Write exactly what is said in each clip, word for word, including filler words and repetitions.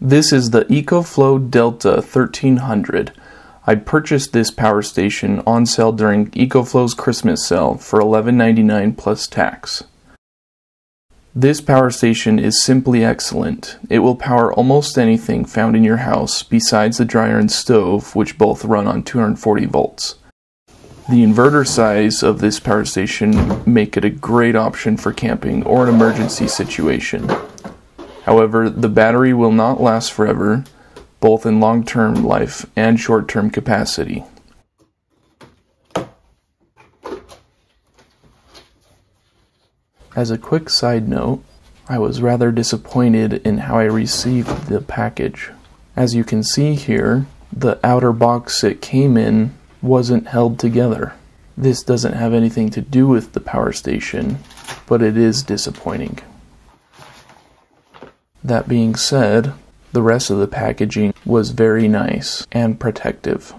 This is the EcoFlow Delta thirteen hundred. I purchased this power station on sale during EcoFlow's Christmas sale for eleven ninety-nine plus tax. This power station is simply excellent. It will power almost anything found in your house besides the dryer and stove, which both run on two hundred forty volts. The inverter size of this power station make it a great option for camping or an emergency situation. However, the battery will not last forever, both in long-term life and short-term capacity. As a quick side note, I was rather disappointed in how I received the package. As you can see here, the outer box it came in wasn't held together. This doesn't have anything to do with the power station, but it is disappointing. That being said, the rest of the packaging was very nice and protective.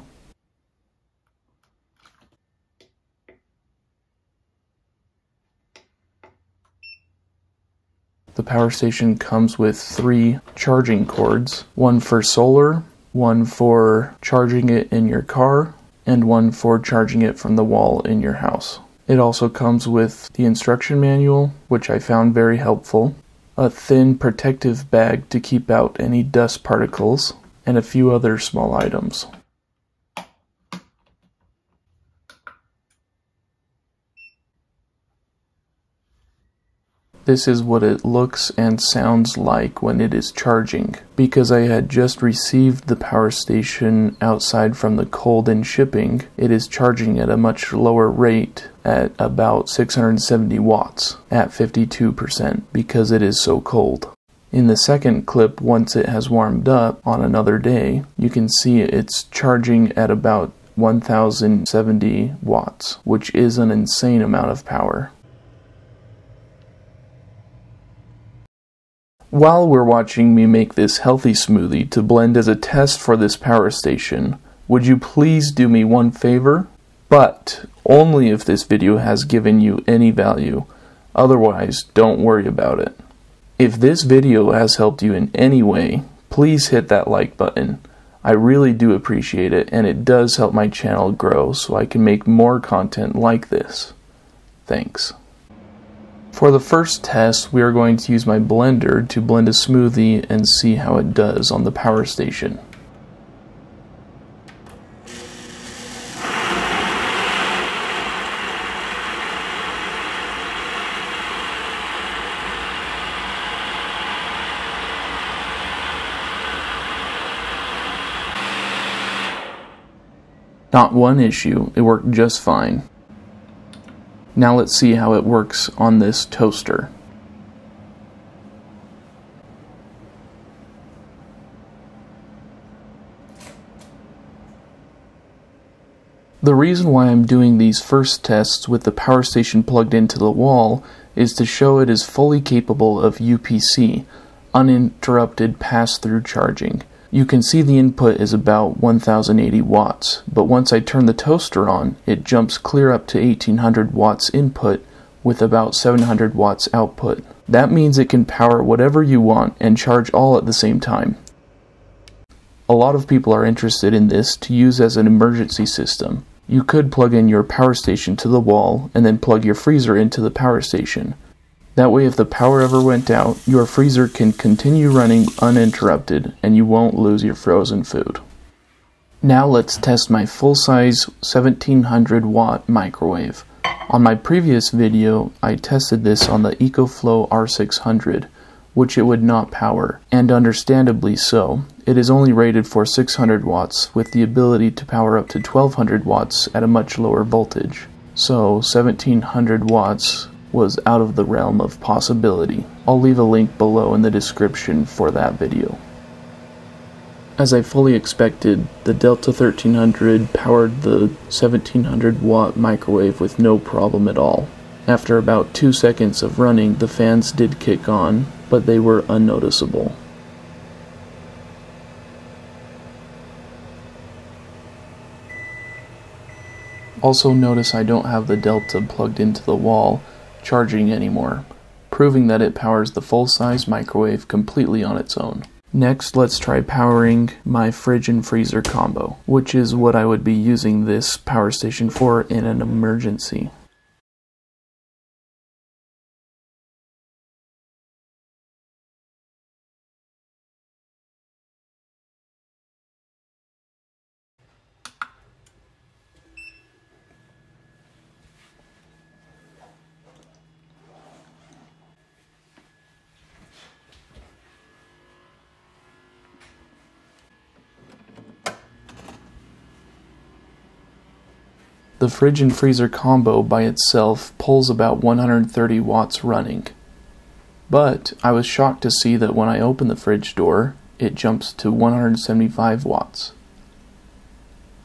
The power station comes with three charging cords, one for solar, one for charging it in your car, and one for charging it from the wall in your house. It also comes with the instruction manual, which I found very helpful, a thin protective bag to keep out any dust particles, and a few other small items. This is what it looks and sounds like when it is charging. Because I had just received the power station outside from the cold and shipping, it is charging at a much lower rate at about six hundred seventy watts at fifty-two percent because it is so cold. In the second clip, once it has warmed up on another day, you can see it's charging at about one thousand seventy watts, which is an insane amount of power. While we're watching me make this healthy smoothie to blend as a test for this power station, would you please do me one favor? But only if this video has given you any value. Otherwise, don't worry about it. If this video has helped you in any way, please hit that like button. I really do appreciate it, and it does help my channel grow so I can make more content like this. Thanks. For the first test, we are going to use my blender to blend a smoothie and see how it does on the power station. Not one issue, it worked just fine. Now let's see how it works on this toaster. The reason why I'm doing these first tests with the power station plugged into the wall is to show it is fully capable of U P C, uninterrupted pass-through charging. You can see the input is about one thousand eighty watts, but once I turn the toaster on, it jumps clear up to eighteen hundred watts input with about seven hundred watts output. That means it can power whatever you want and charge all at the same time. A lot of people are interested in this to use as an emergency system. You could plug in your power station to the wall and then plug your freezer into the power station. That way, if the power ever went out, your freezer can continue running uninterrupted and you won't lose your frozen food. Now let's test my full-size seventeen hundred watt microwave. On my previous video, I tested this on the EcoFlow R six hundred, which it would not power, and understandably so. It is only rated for six hundred watts with the ability to power up to twelve hundred watts at a much lower voltage. So seventeen hundred watts was out of the realm of possibility. I'll leave a link below in the description for that video. As I fully expected, the Delta thirteen hundred powered the seventeen hundred watt microwave with no problem at all. After about two seconds of running, the fans did kick on, but they were unnoticeable. Also notice I don't have the Delta plugged into the wall charging anymore, proving that it powers the full-size microwave completely on its own. Next, let's try powering my fridge and freezer combo, which is what I would be using this power station for in an emergency. The fridge and freezer combo by itself pulls about one hundred thirty watts running, but I was shocked to see that when I open the fridge door, it jumps to one hundred seventy-five watts.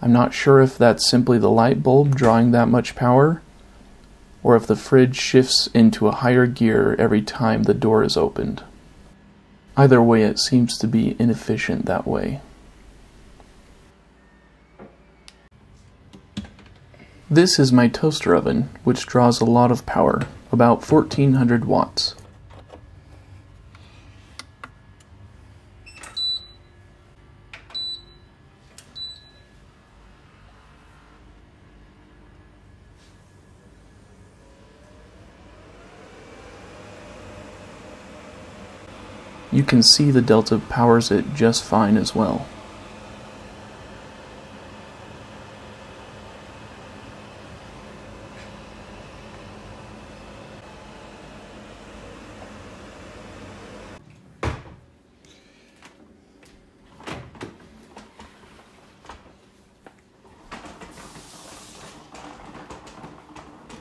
I'm not sure if that's simply the light bulb drawing that much power, or if the fridge shifts into a higher gear every time the door is opened. Either way, it seems to be inefficient that way. This is my toaster oven, which draws a lot of power, about fourteen hundred watts. You can see the Delta powers it just fine as well.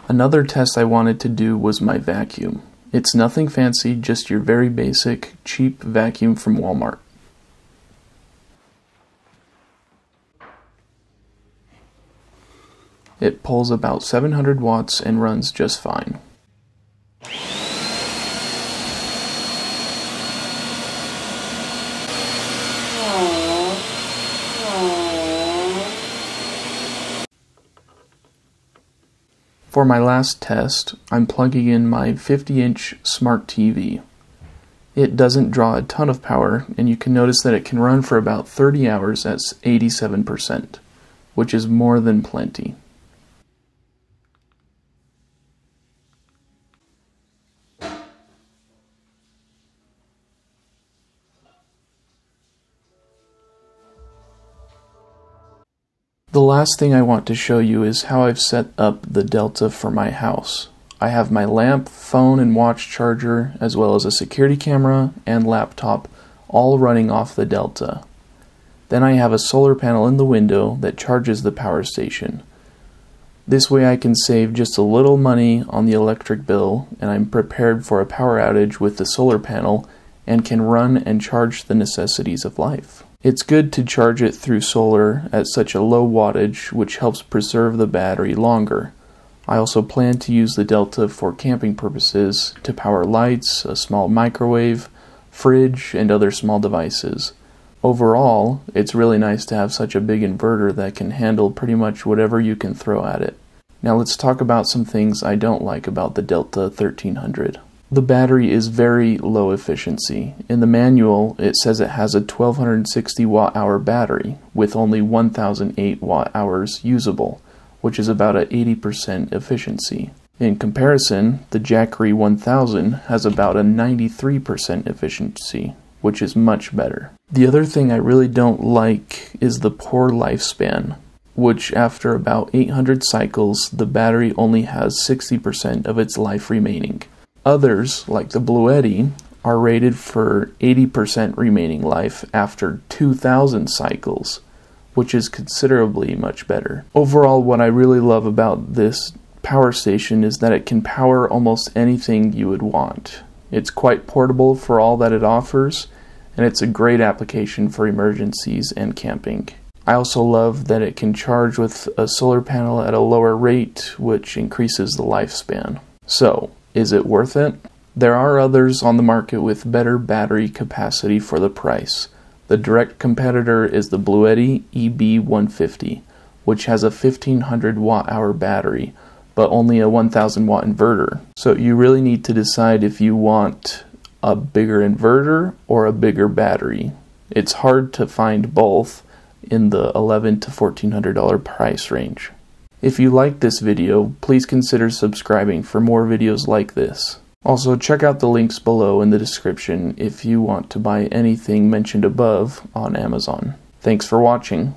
Another test I wanted to do was my vacuum. It's nothing fancy, just your very basic, cheap vacuum from Walmart. It pulls about seven hundred watts and runs just fine. For my last test, I'm plugging in my fifty inch smart T V. It doesn't draw a ton of power, and you can notice that it can run for about thirty hours at eighty-seven percent, which is more than plenty. The last thing I want to show you is how I've set up the Delta for my house. I have my lamp, phone, and watch charger, as well as a security camera and laptop, all running off the Delta. Then I have a solar panel in the window that charges the power station. This way I can save just a little money on the electric bill, and I'm prepared for a power outage with the solar panel and can run and charge the necessities of life. It's good to charge it through solar at such a low wattage, which helps preserve the battery longer. I also plan to use the Delta for camping purposes to power lights, a small microwave, fridge, and other small devices. Overall, it's really nice to have such a big inverter that can handle pretty much whatever you can throw at it. Now let's talk about some things I don't like about the Delta thirteen hundred. The battery is very low efficiency. In the manual, it says it has a twelve hundred sixty watt hour battery with only one thousand eight watt hours usable, which is about an eighty percent efficiency. In comparison, the Jackery one thousand has about a ninety-three percent efficiency, which is much better. The other thing I really don't like is the poor lifespan, which after about eight hundred cycles, the battery only has sixty percent of its life remaining. Others, like the Bluetti, are rated for eighty percent remaining life after two thousand cycles, which is considerably much better. Overall, what I really love about this power station is that it can power almost anything you would want. It's quite portable for all that it offers, and it's a great application for emergencies and camping. I also love that it can charge with a solar panel at a lower rate, which increases the lifespan. So, is it worth it? There are others on the market with better battery capacity for the price. The direct competitor is the Bluetti E B one fifty, which has a fifteen hundred watt hour battery, but only a one thousand watt inverter. So you really need to decide if you want a bigger inverter or a bigger battery. It's hard to find both in the eleven hundred to fourteen hundred dollars price range. If you like this video, please consider subscribing for more videos like this. Also, check out the links below in the description if you want to buy anything mentioned above on Amazon. Thanks for watching.